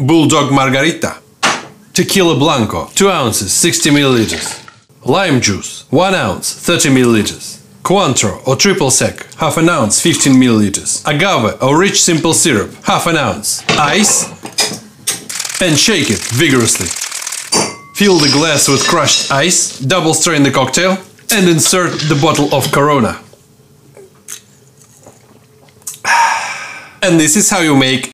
Bulldog Margarita. Tequila Blanco, 2 ounces, 60 milliliters. Lime juice, 1 ounce, 30 milliliters. Cointreau or triple sec, half an ounce, 15 milliliters. Agave or rich simple syrup, half an ounce. Ice and shake it vigorously. Fill the glass with crushed ice, double strain the cocktail and insert the bottle of Corona. And this is how you make